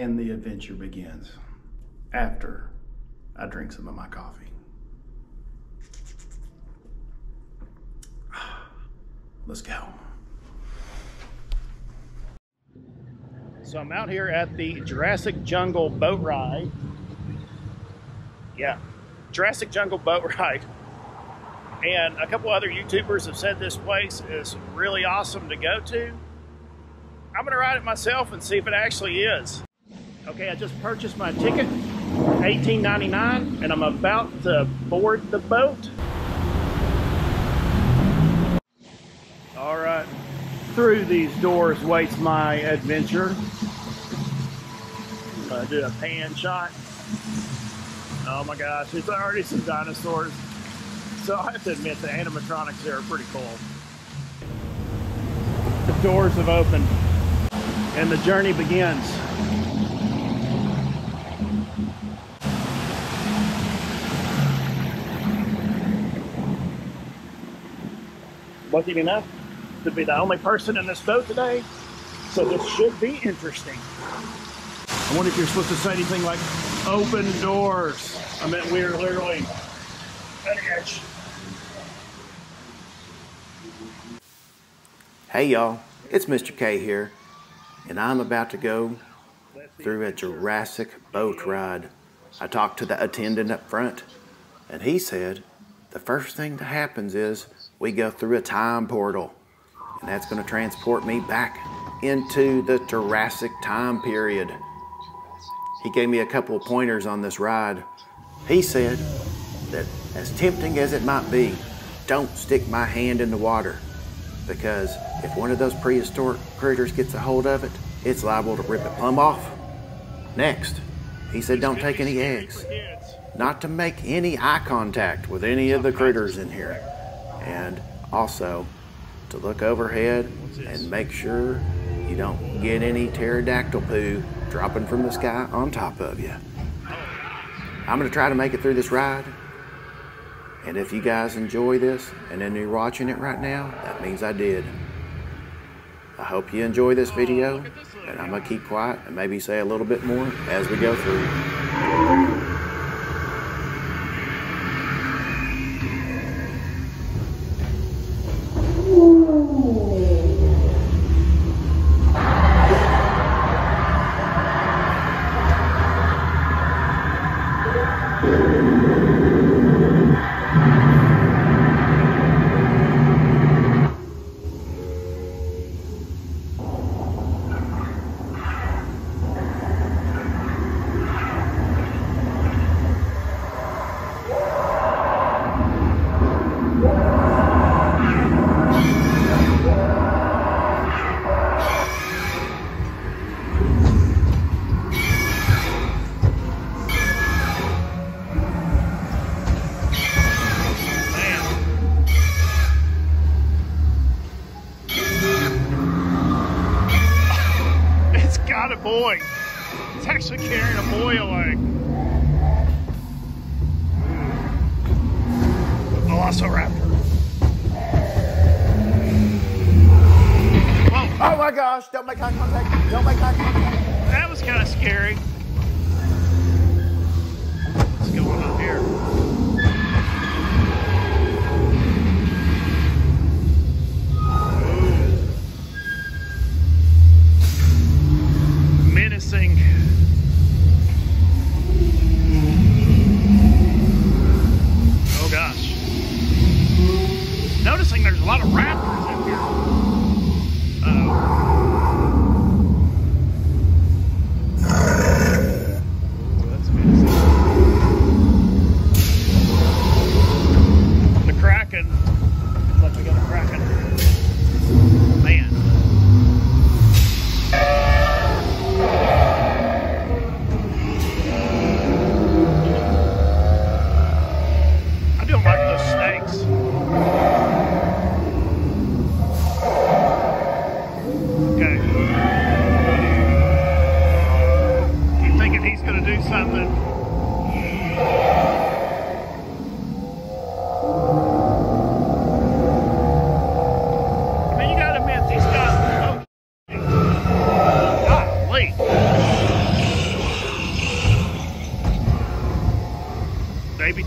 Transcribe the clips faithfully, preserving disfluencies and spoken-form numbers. and the adventure begins after I drink some of my coffee. Let's go. So I'm out here at the Jurassic Jungle Boat Ride. Yeah, Jurassic Jungle Boat Ride. And a couple other YouTubers have said this place is really awesome to go to. I'm gonna ride it myself and see if it actually is. Okay, I just purchased my ticket, eighteen ninety-nine, and I'm about to board the boat. All right, through these doors waits my adventure. I'm gonna do a pan shot. Oh my gosh, it's already some dinosaurs. So I have to admit, the animatronics there are pretty cool. The doors have opened and the journey begins. Lucky enough to be the only person in this boat today, so this should be interesting. I wonder if you're supposed to say anything like, open doors. I meant we're literally on the edge. Hey y'all, it's Mister K here, and I'm about to go through a Jurassic boat ride. I talked to the attendant up front, and he said the first thing that happens is we go through a time portal, and that's going to transport me back into the Jurassic time period. He gave me a couple of pointers on this ride. He said that as tempting as it might be, don't stick my hand in the water, because if one of those prehistoric critters gets a hold of it, it's liable to rip it plumb off. Next, he said don't take any eggs, not to make any eye contact with any of the critters in here, and also to look overhead and make sure you don't get any pterodactyl poo dropping from the sky on top of you. I'm gonna try to make it through this ride. And if you guys enjoy this, and then you're watching it right now, that means I did. I hope you enjoy this video, and I'm gonna keep quiet and maybe say a little bit more as we go through. Boy, it's actually carrying a boy away. Velociraptor. Whoa. Oh my gosh, don't make eye contact. Don't make eye contact. That was kind of scary. What's going on here? Oh gosh. Noticing there's a lot of raptors in here. Uh-oh. Oh, that's amazing. The Kraken. Looks like we got a Kraken. Man.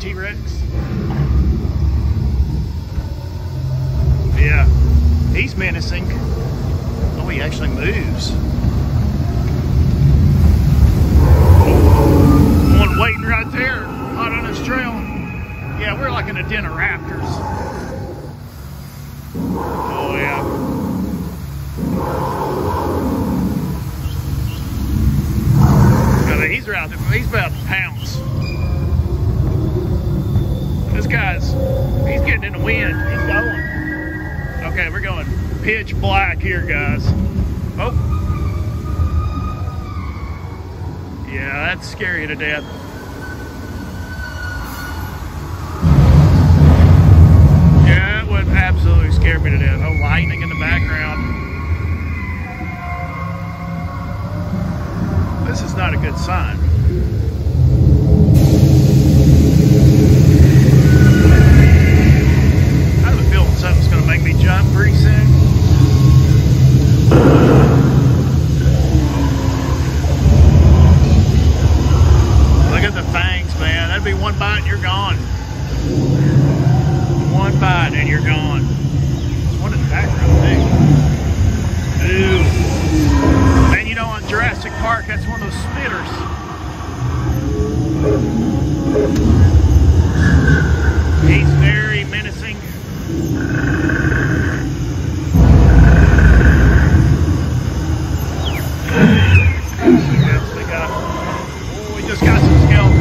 T-Rex. Yeah, he's menacing. Oh, he actually moves. One waiting right there, hot on his trail. Yeah, we're like in a den of raptors. Oh yeah. He's right there, he's about to pounce. This guy's, he's getting in the wind, he's going. Okay, we're going pitch black here, guys. Oh. Yeah, that's scary to death. Yeah, it would absolutely scare me to death. Oh, lightning in the background. This is not a good sign. I have a feeling something's gonna make me jump pretty soon. Be one bite and you're gone. One bite and you're gone. There's one in the background, too. Ew. And you know, on Jurassic Park, that's one of those spitters. He's very menacing. We got, oh, we just got some skeletons.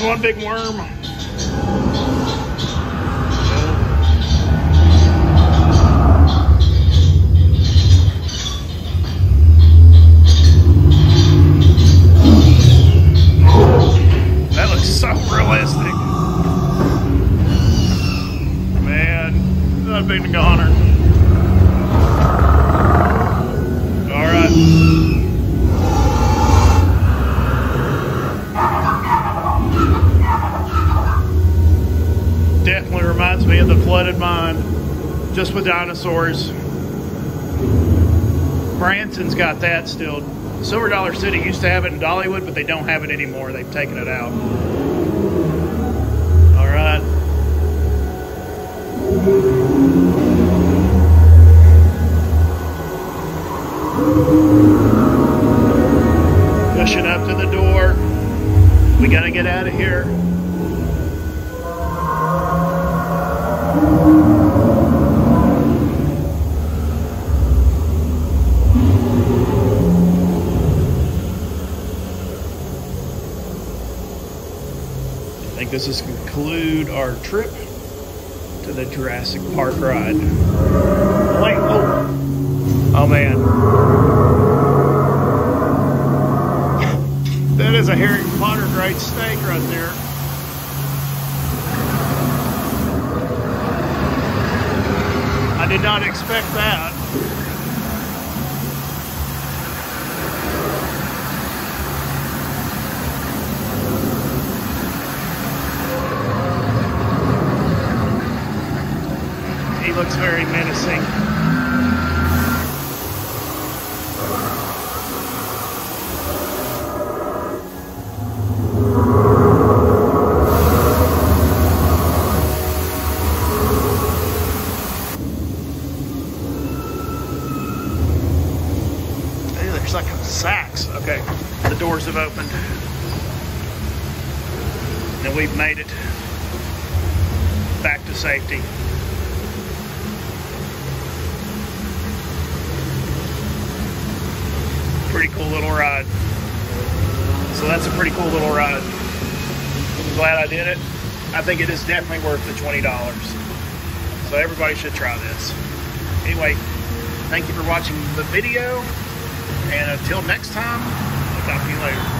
One big worm. That looks so realistic. Man, that big goner. All right. Definitely reminds me of the flooded mine, just with dinosaurs. Branson's got that still. Silver Dollar City used to have it in Dollywood, but they don't have it anymore. They've taken it out. All right. Pushing up to the door. We gotta get out of here. I think this is going to conclude our trip to the Jurassic Park ride. Wait, oh, oh man. That is a Harry Potter great snake right there. I did not expect that. Looks very menacing. opened and we've made it back to safety. Pretty cool little ride. So that's a pretty cool little ride. I'm glad I did it. I think it is definitely worth the twenty dollars. So everybody should try this. Anyway, thank you for watching the video. And until next time, I'll talk to you later.